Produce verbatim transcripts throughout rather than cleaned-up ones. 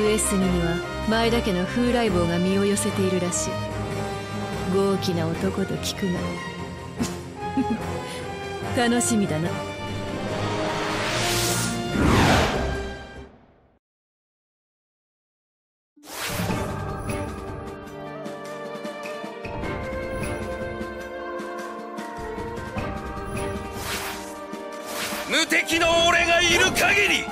上隅には前田家の風来坊が身を寄せているらしい。豪気な男と聞くが楽しみだな。無敵の俺がいる限り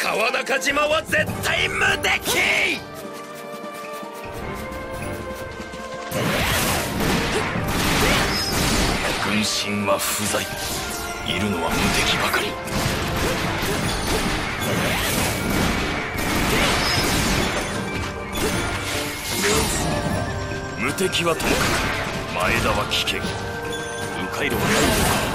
川中島は絶対無敵。軍心は不在、いるのは無敵ばかり。無敵はともかく前田は危険、迂回路はないのか。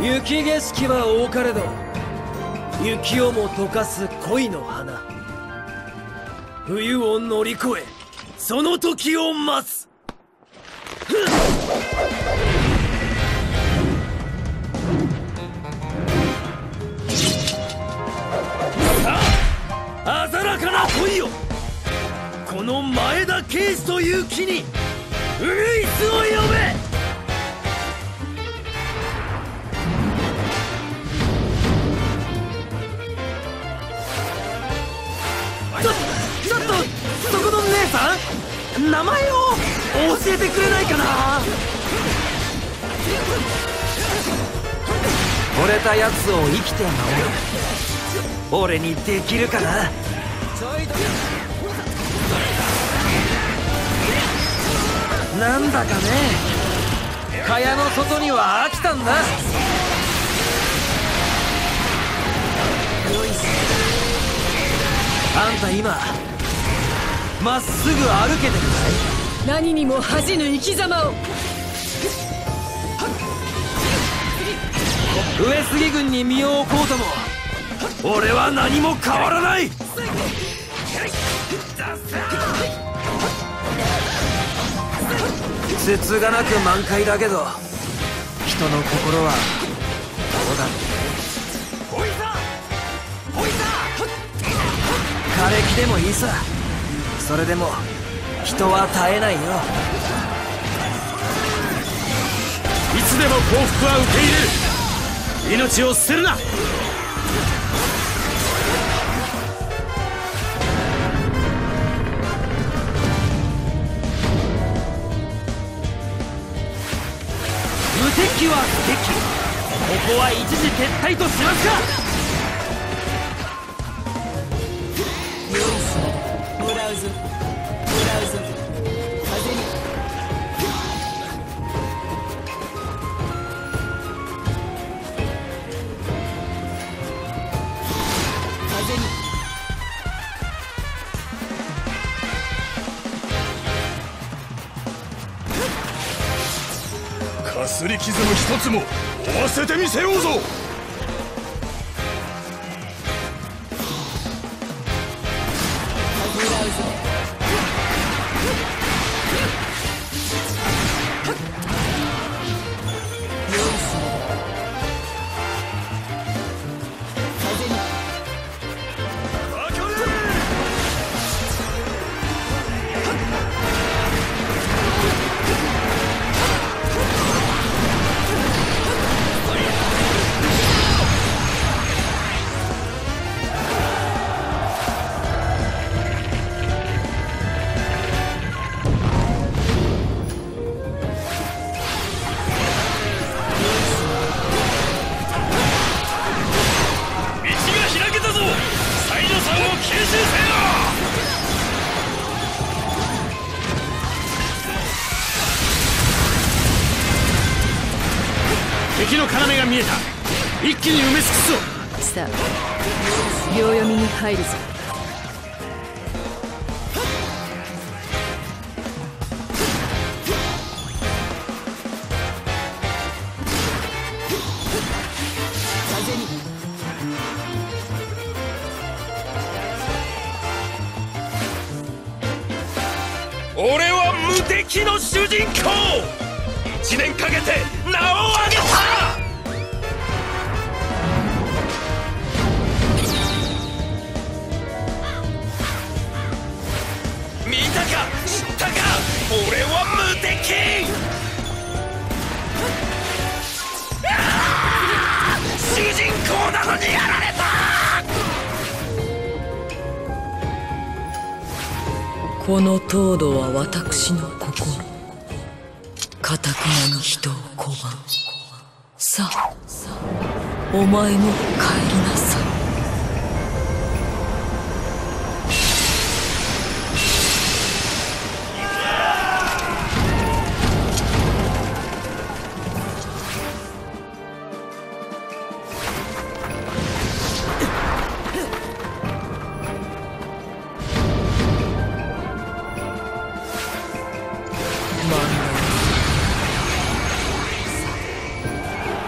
雪景色は多かれど雪をも溶かす恋の花、冬を乗り越えその時を待つ。さあ鮮やかな恋を、この前田慶次という木にウグイスを呼べ。名前を教えてくれないかな。惚れたやつを生きて守る、俺にできるかな。なんだかね、蚊帳の外には飽きたんだ。あんた今まっすぐ歩けてくない？何にも恥じぬ生き様を。上杉軍に身を置こうとも俺は何も変わらない。節がなく満開だけど人の心はどうだろう。枯れ木でもいいさ。それでも人は絶えないよ。いつでも幸福は受け入れる、命を捨てるな。無敵は敵、ここは一時撤退としますか。かすり傷の一つも負わせてみせようぞ。敵の要が見えた、一気に埋め尽くそう。さあ秒読みに入るぞ。俺は無敵の主人公。一年かけて名を上げた。見たか知ったか、俺は無敵。主人公なのにやられた。この東堂は私の心、かたくなに人を拒む。さあお前も帰りなさい。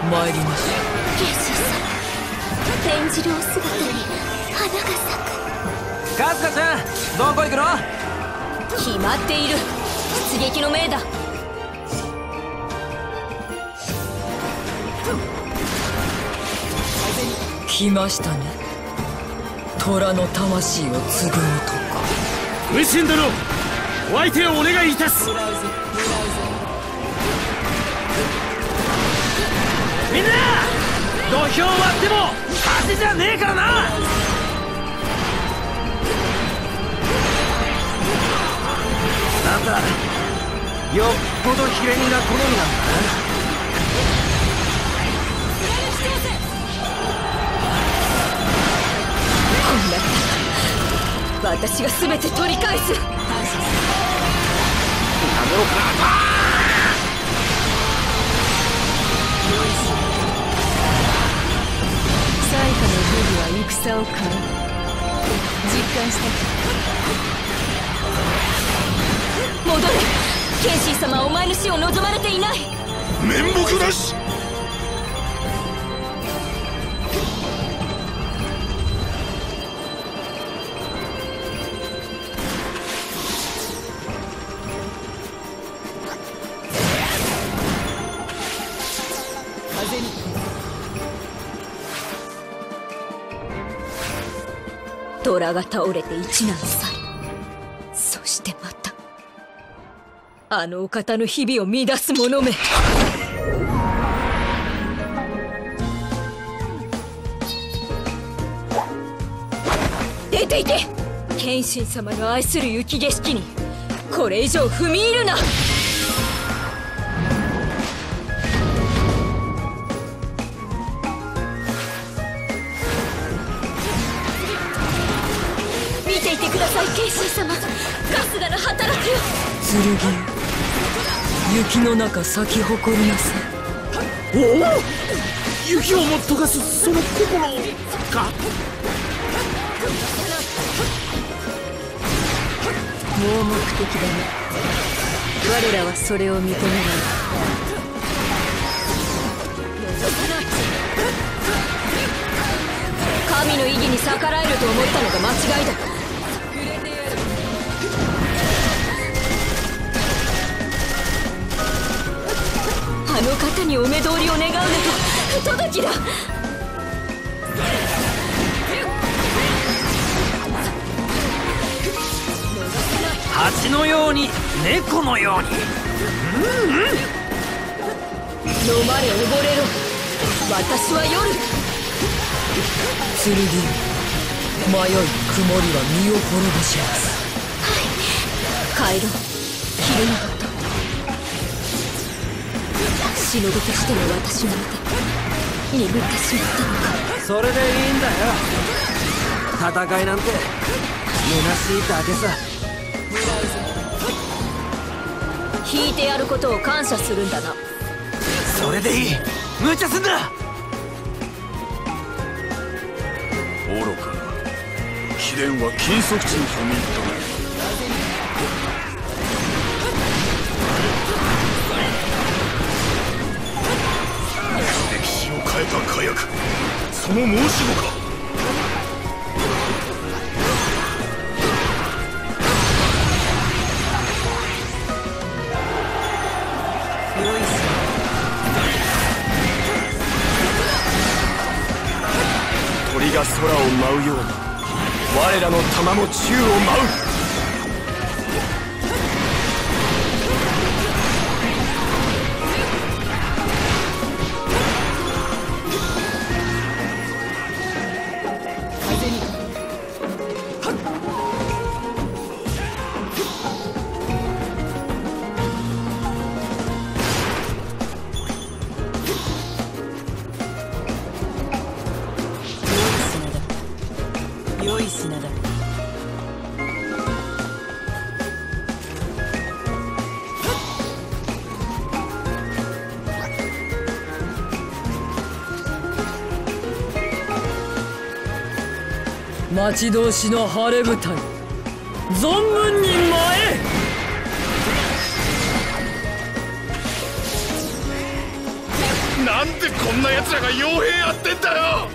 参りましょう。芸者さん、演じるお姿に花が咲く。カズカちゃん、どこ行くの？決まっている、出撃の命だ。来ましたね、虎の魂を継ぐ男。武神殿、お相手をお願いいたす。みんな、土俵割っても恥じゃねえからな。なんだ、よっぽどヒレみが好みなんだな。こんな私が全て取り返す。やめろか。最下の武具は戦を買う、実感したか。戻れ、剣心様はお前の死を望まれていない。面目なし。虎が倒れて一難去る。そしてまたあのお方の日々を乱す者め。出ていけ。謙信様の愛する雪景色にこれ以上踏み入るな。剣心様、春日の働きを。剣、雪の中咲き誇りなさい。おお、雪をも溶かすその心か。盲目的だね、我らはそれを認めない。神の意義に逆らえると思ったのが間違いだ。あの方にお目通りを願うなと不届きだ。蜂のように猫のように、うんうん、飲まれ溺れろ、私は夜。剣、迷い曇りは身を滅ぼします。はい、帰ろう。昼間忍びとしての私もまた鈍ってしまったのか。それでいいんだよ、戦いなんて虚しいだけさ。引いてやることを感謝するんだな。それでいい、無茶すんな。愚かな、貴殿は禁足地に踏み入ったね。火薬、その申し子か。よいしょ。舞うように我らの玉も宙を舞う。待ち遠しの晴れ舞台、存分に舞え！なんでこんな奴らが傭兵やってんだよ！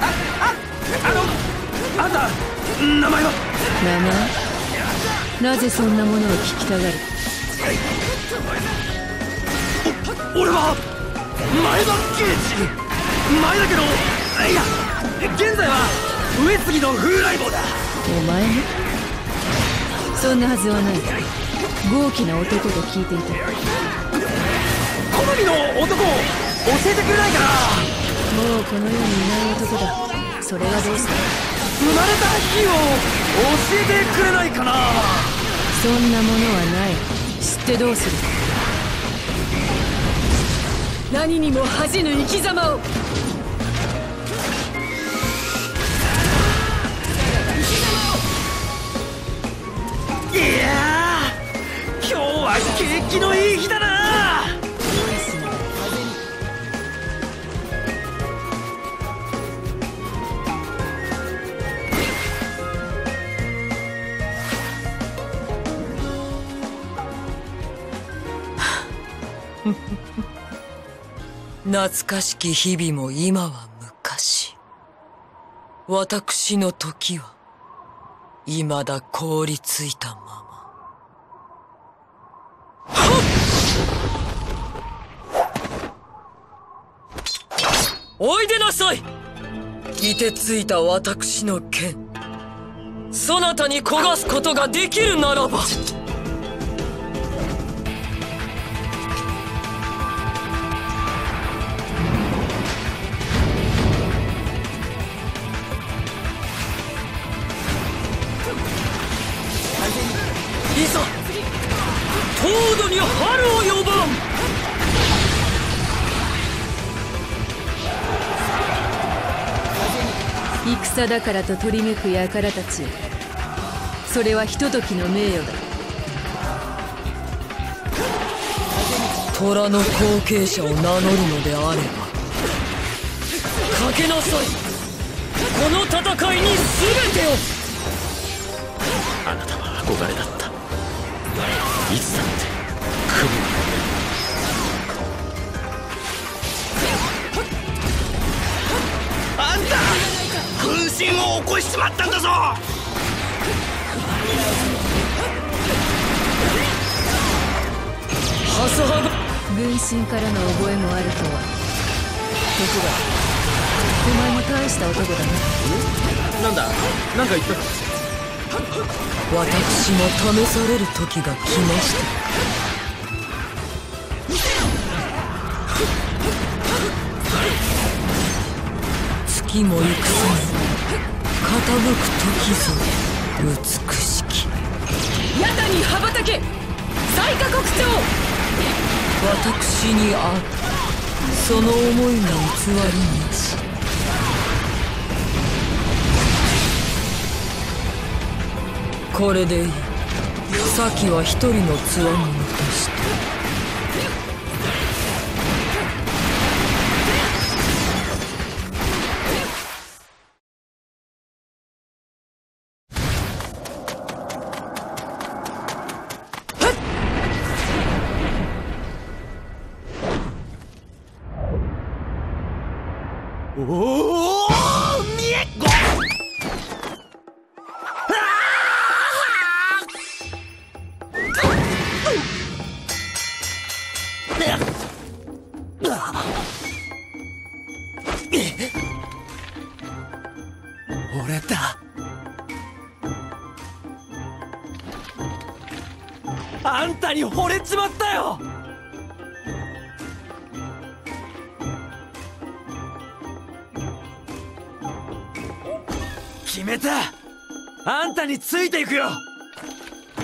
あ、あ、あんた、名前は？名前？なぜそんなものを聞きたがる？お、俺は前田慶次、前だけど、いや、現在は上杉の風来坊だ。お前ね、そんなはずはない。豪気な男と聞いていた。好みの男を教えてくれないかな。もうこの世にいない男だ。それはどうした？生まれた日を教えてくれないかな。そんなものはない。知ってどうする？何にも恥じぬ生き様を。いやー、今日は景気のいい日だな。懐かしき日々も今は昔。私の時は。いまだ凍りついたまま。おいでなさい。凍てついた私の剣、そなたに焦がすことができるならば。東土に春を呼ばん。戦だからと取り抜く輩たち、それはひとときの名誉だ。虎の後継者を名乗るのであれば、かけなさい、この戦いに全てを。あなたは憧れだった。いつだって雲になれる。あんた、軍心を起こしちまったんだぞ。浅はが軍心からの覚えもあるとは。徳川、お前も大した男だね。なんだ、なんか言ったか。私も試される時が来ました。月も行くさに傾く時ぞ美しき。やたに羽ばたけ、雑賀国長。私にあるその思いが偽りなし。これでいい。先は一人のつわものとして。おお、見えっこ。俺だ。あんたに惚れちまったよ。決めた。あんたについていくよ。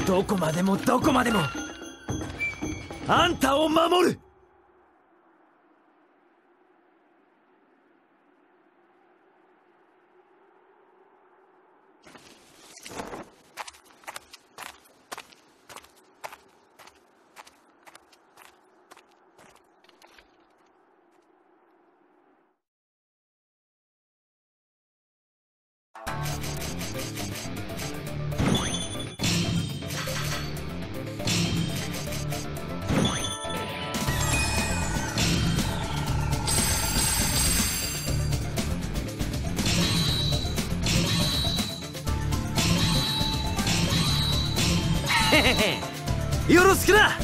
どこまでもどこまでもあんたを守る。よろしくな。